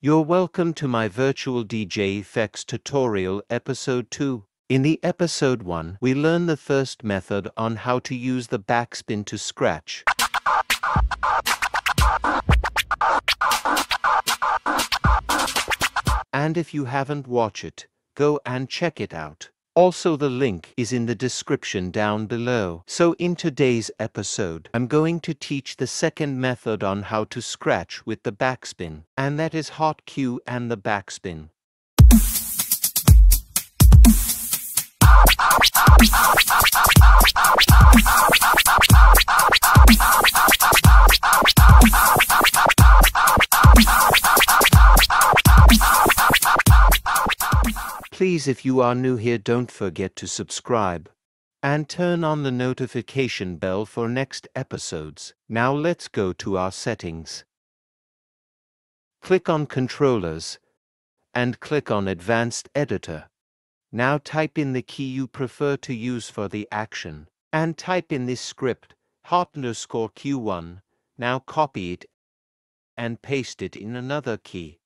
You're welcome to my Virtual DJ Effects tutorial episode 2. In the episode 1, we learn the first method on how to use the backspin to scratch. And if you haven't watched it, go and check it out. Also, the link is in the description down below. So in today's episode, I'm going to teach the second method on how to scratch with the backspin, and that is Hot Q and the backspin. Please, if you are new here, don't forget to subscribe and turn on the notification bell for next episodes. Now let's go to our settings. Click on Controllers and click on Advanced Editor. Now type in the key you prefer to use for the action and type in this script, Hartner score Q1. Now copy it and paste it in another key.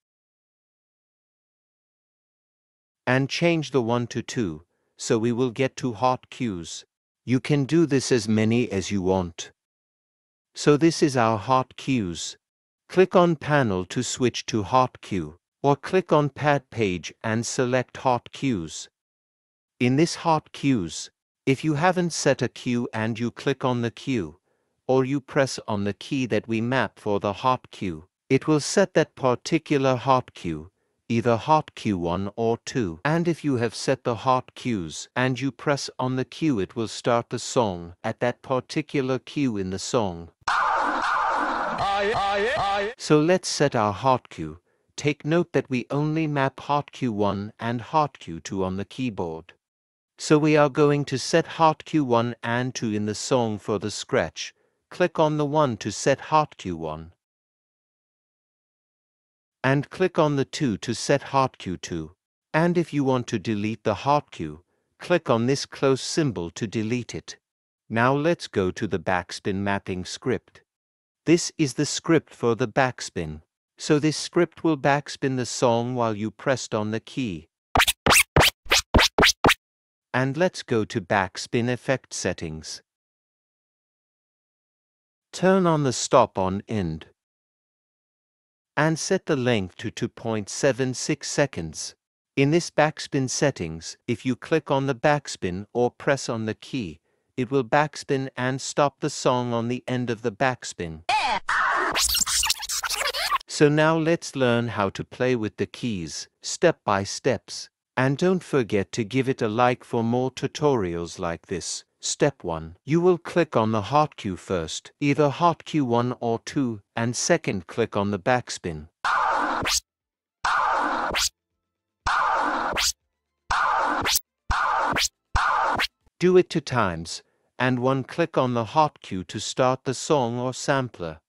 And change the 1 to 2, so we will get 2 hot cues. You can do this as many as you want. So this is our hot cues. Click on panel to switch to hot cue, or click on pad page and select hot cues. In this hot cues, if you haven't set a cue and you click on the cue, or you press on the key that we map for the hot cue, it will set that particular hot cue, either hot Q1 or 2. And if you have set the hot cues and you press on the cue, it will start the song at that particular cue in the song. So let's set our hot cue. Take note that we only map hot Q1 and hot Q2 on the keyboard. So we are going to set hot Q1 and 2 in the song for the scratch. Click on the 1 to set hot Q1. And click on the 2 to set hot Q2. And if you want to delete the hot cue, click on this close symbol to delete it. Now let's go to the backspin mapping script. This is the script for the backspin. So this script will backspin the song while you pressed on the key. And let's go to backspin effect settings. Turn on the stop on end. And set the length to 2.76 seconds. In this backspin settings, if you click on the backspin or press on the key, it will backspin and stop the song on the end of the backspin. So now let's learn how to play with the keys, step by steps. And don't forget to give it a like for more tutorials like this. Step 1. You will click on the hot cue first, either hot cue 1 or 2, and second click on the backspin. Do it 2 times, and 1 click on the hot cue to start the song or sampler.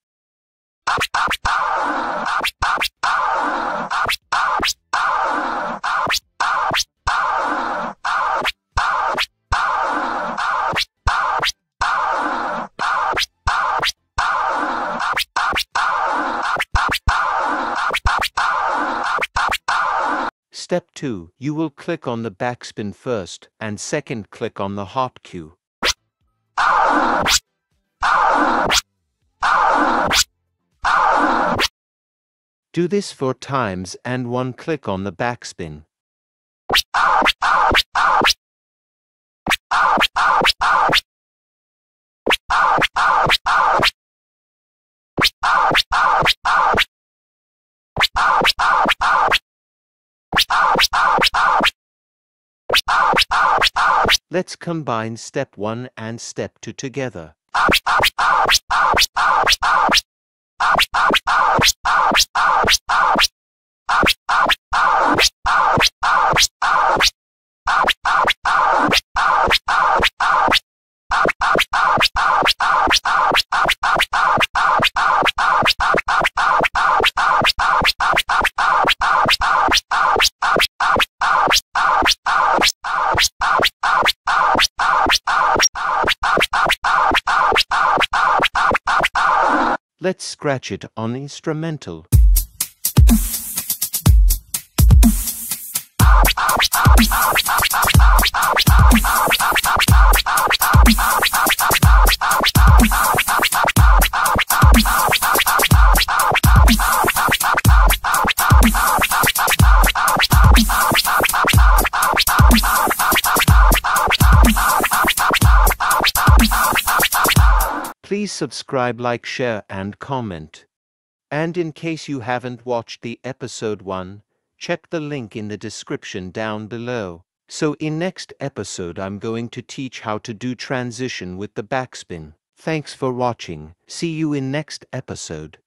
Step 2, you will click on the backspin first, and second click on the hot cue. Do this 4 times and 1 click on the backspin. Let's combine step 1 and step 2 together. Let's scratch it on instrumental. Please subscribe, like, share, and comment. And in case you haven't watched the episode 1, check the link in the description down below. So in next episode I'm going to teach how to do transition with the backspin. Thanks for watching. See you in next episode.